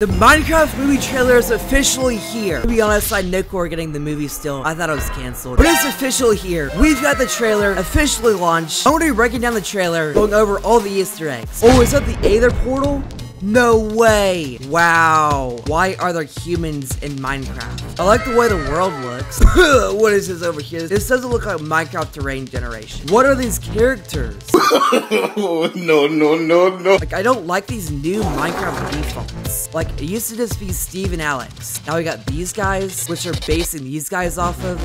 The Minecraft movie trailer is officially here. To be honest, I know we're getting the movie still. I thought it was canceled, but it's officially here. We've got the trailer officially launched. I'm going to be breaking down the trailer, going over all the Easter eggs. Oh, is that the Aether portal? No way. Wow. Why are there humans in Minecraft? I like the way the world looks. What is this over here? This doesn't look like Minecraft terrain generation. What are these characters? No. Like, I don't like these new Minecraft defaults. Like, it used to just be Steve and Alex. Now we got these guys, which are basing these guys off of.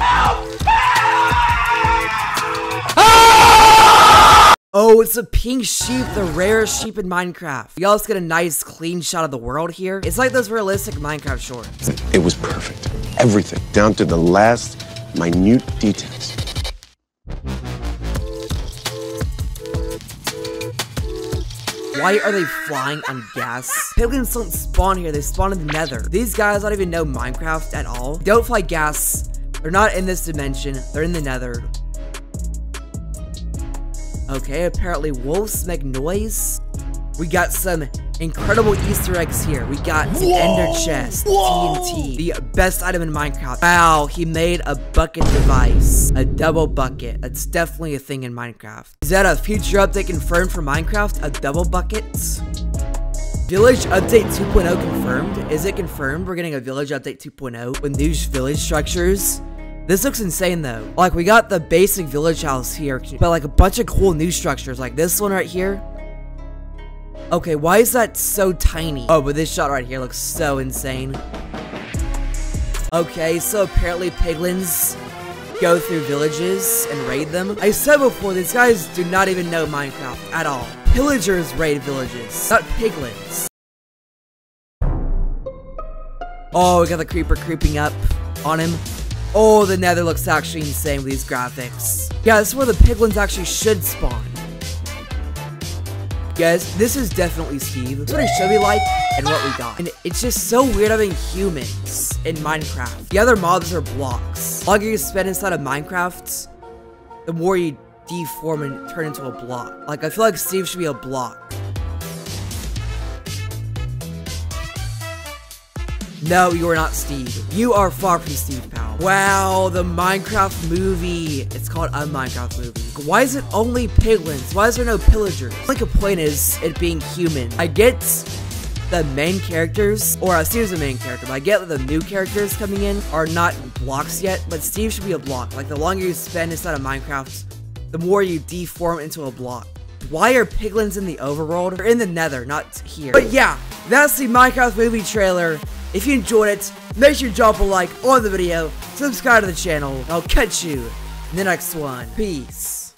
Oh, it's a pink sheep, the rarest sheep in Minecraft. Y'all just get a nice clean shot of the world here. It's like those realistic Minecraft shorts. It was perfect. Everything, down to the last minute details. Why are they flying on gas? Piglins don't spawn here, they spawn in the nether. These guys don't even know Minecraft at all. They don't fly gas. They're not in this dimension, they're in the nether. Okay, apparently wolves make noise. We got some incredible Easter eggs here. We got an Ender chest, TNT, the best item in Minecraft. Wow, he made a bucket device, a double bucket. That's definitely a thing in Minecraft. Is that a future update confirmed for Minecraft? A double bucket? Village update 2.0 confirmed? Is it confirmed? We're getting a village update 2.0 with new village structures. This looks insane though. Like, we got the basic village house here, but like a bunch of cool new structures like this one right here. Okay, why is that so tiny? Oh, but this shot right here looks so insane. Okay, so apparently piglins go through villages and raid them. I said before, these guys do not even know Minecraft at all. Pillagers raid villages, not piglins. Oh, we got the creeper creeping up on him. Oh, the nether looks actually insane with these graphics. Yeah, this is where the piglins actually should spawn. Guys, this is definitely Steve. That's what it should be like and what we got. And it's just so weird having humans in Minecraft. The other mobs are blocks. The longer you spend inside of Minecraft, the more you deform and turn into a block. Like, I feel like Steve should be a block. No, you are not Steve. You are far from Steve, pal. Wow, the Minecraft movie. It's called a Minecraft movie. Why is it only piglins? Why is there no pillagers? Like, a point is it being human. I get the main characters, or Steve's the main character, but I get that the new characters coming in are not blocks yet, but Steve should be a block. Like, the longer you spend inside of Minecraft, the more you deform into a block. Why are piglins in the overworld? They're in the nether, not here. But yeah, that's the Minecraft movie trailer. If you enjoyed it, make sure you drop a like on the video, subscribe to the channel, and I'll catch you in the next one. Peace.